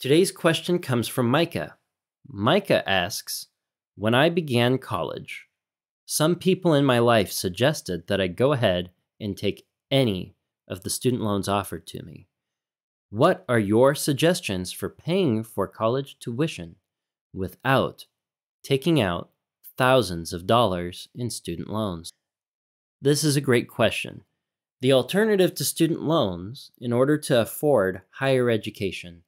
Today's question comes from Micah. Micah asks, when I began college, some people in my life suggested that I go ahead and take any of the student loans offered to me. What are your suggestions for paying for college tuition without taking out thousands of dollars in student loans? This is a great question. The alternative to student loans, in order to afford higher education,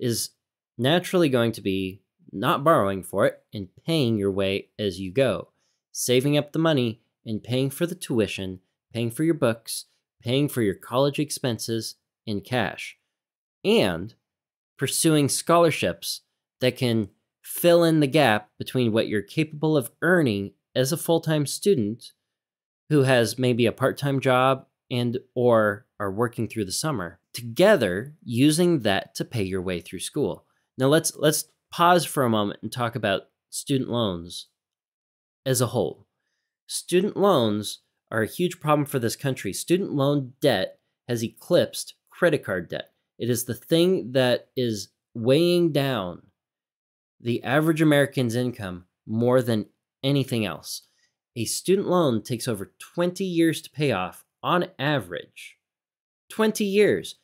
is naturally going to be not borrowing for it and paying your way as you go, saving up the money and paying for the tuition, paying for your books, paying for your college expenses in cash, and pursuing scholarships that can fill in the gap between what you're capable of earning as a full-time student who has maybe a part-time job and or are working through the summer, together using that to pay your way through school. Now let's pause for a moment and talk about student loans as a whole. Student loans are a huge problem for this country. Student loan debt has eclipsed credit card debt. It is the thing that is weighing down the average American's income more than anything else. A student loan takes over 20 years to pay off on average. 20 years.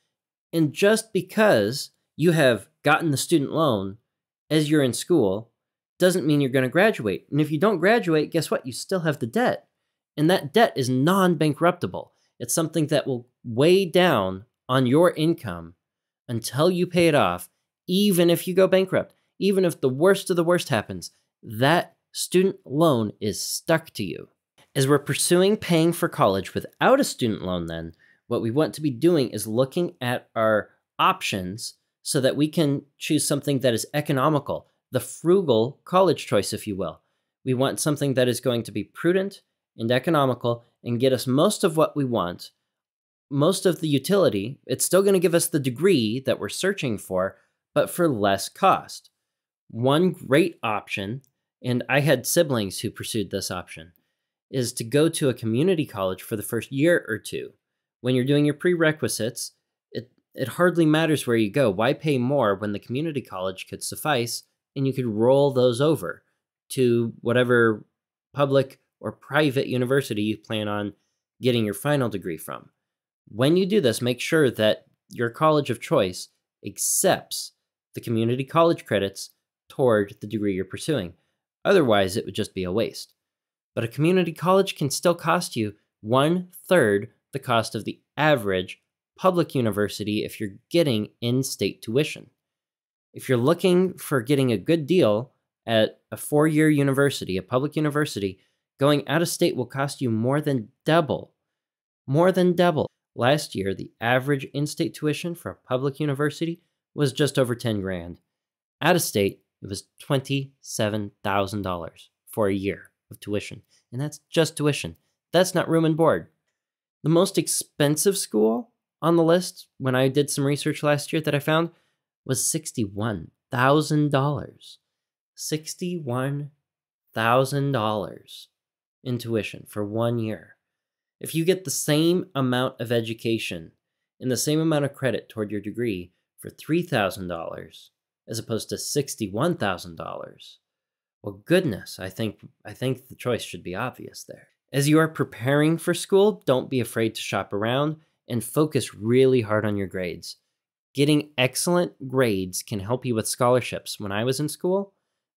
And just because you have gotten the student loan as you're in school doesn't mean you're going to graduate. And if you don't graduate, guess what? You still have the debt. And that debt is non-bankruptable. It's something that will weigh down on your income until you pay it off, even if you go bankrupt, even if the worst of the worst happens. That student loan is stuck to you. As we're pursuing paying for college without a student loan then, what we want to be doing is looking at our options so that we can choose something that is economical, the frugal college choice, if you will. We want something that is going to be prudent and economical and get us most of what we want, most of the utility. It's still going to give us the degree that we're searching for, but for less cost. One great option, and I had siblings who pursued this option, is to go to a community college for the first year or two. When you're doing your prerequisites, it hardly matters where you go. Why pay more when the community college could suffice and you could roll those over to whatever public or private university you plan on getting your final degree from? When you do this, make sure that your college of choice accepts the community college credits toward the degree you're pursuing. Otherwise, it would just be a waste. But a community college can still cost you 1/3 the cost of the average public university if you're getting in-state tuition. If you're looking for getting a good deal at a four-year university, a public university, going out of state will cost you more than double. More than double. Last year, the average in-state tuition for a public university was just over 10 grand. Out of state, it was $27,000 for a year of tuition. And that's just tuition. That's not room and board. The most expensive school on the list, when I did some research last year that I found, was $61,000. $61,000 in tuition for 1 year. If you get the same amount of education and the same amount of credit toward your degree for $3,000 as opposed to $61,000, well, goodness, I think the choice should be obvious there. As you are preparing for school, don't be afraid to shop around and focus really hard on your grades. Getting excellent grades can help you with scholarships. When I was in school,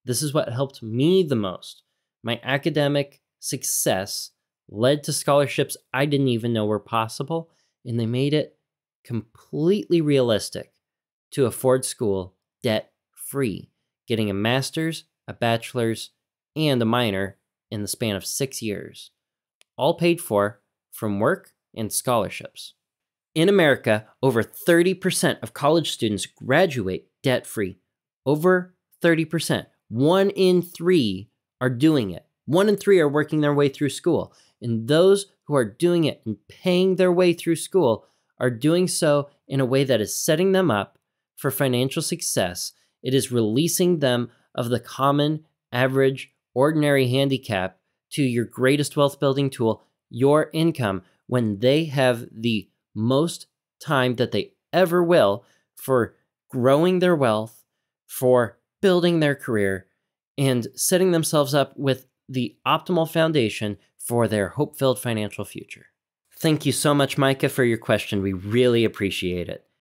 this is what helped me the most. My academic success led to scholarships I didn't even know were possible, and they made it completely realistic to afford school debt-free, getting a master's, a bachelor's, and a minor in the span of 6 years, all paid for from work and scholarships. In America, over 30% of college students graduate debt-free. Over 30%. 1 in 3 are doing it. 1 in 3 are working their way through school. And those who are doing it and paying their way through school are doing so in a way that is setting them up for financial success. It is releasing them of the common, average, ordinary handicap to your greatest wealth-building tool, your income, when they have the most time that they ever will for growing their wealth, for building their career, and setting themselves up with the optimal foundation for their hope-filled financial future. Thank you so much, Micah, for your question. We really appreciate it.